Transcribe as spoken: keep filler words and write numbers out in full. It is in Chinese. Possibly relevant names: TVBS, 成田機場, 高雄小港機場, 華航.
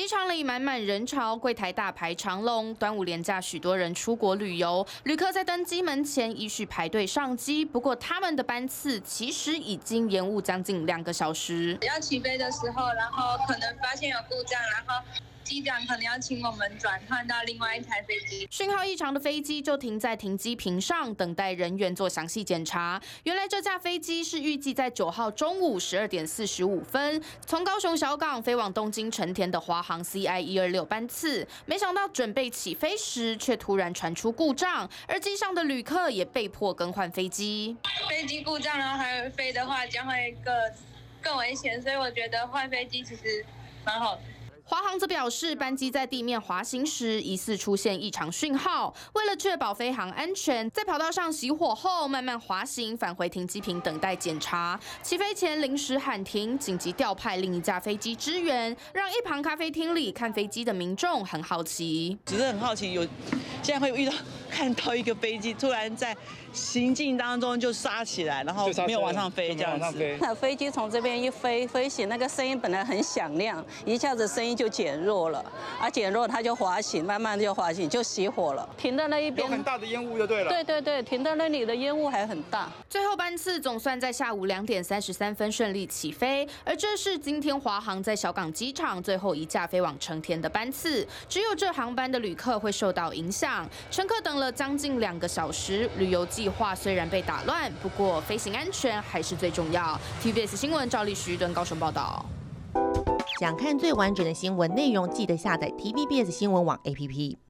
机场里满满人潮，柜台大排长龙。端午连假，许多人出国旅游，旅客在登机门前依序排队上机。不过他们的班次其实已经延误将近两个小时。要起飞的时候，然后可能发现有故障，然后。 机长可能要请我们转换到另外一台飞机。讯号异常的飞机就停在停机坪上，等待人员做详细检查。原来这架飞机是预计在九号中午十二点四十五分从高雄小港飞往东京成田的华航 C I 一二六班次，没想到准备起飞时却突然传出故障，而机上的旅客也被迫更换飞机。飞机故障，然后还飞的话将会更更危险，所以我觉得换飞机其实蛮好的。 华航则表示，班机在地面滑行时疑似出现异常讯号，为了确保飞航安全，在跑道上熄火后慢慢滑行返回停机坪等待检查。起飞前临时喊停，紧急调派另一架飞机支援，让一旁咖啡厅里看飞机的民众很好奇。只是很好奇，有现在会遇到看到一个飞机突然在行进当中就刹起来，然后没有往上飞这样子。那飞机从这边一飞飞行，那个声音本来很响亮，一下子声音。 就减弱了，啊，减弱它就滑行，慢慢就滑行，就熄火了。停到那一边有很大的烟雾就对了。对对对，停到那里的烟雾还很大。最后班次总算在下午两点三十三分顺利起飞，而这是今天华航在小港机场最后一架飞往成田的班次，只有这航班的旅客会受到影响。乘客等了将近两个小时，旅游计划虽然被打乱，不过飞行安全还是最重要。T V B S 新闻赵立徐敦高雄报道。 想看最完整的新闻内容，记得下载 T V B S 新闻网 A P P。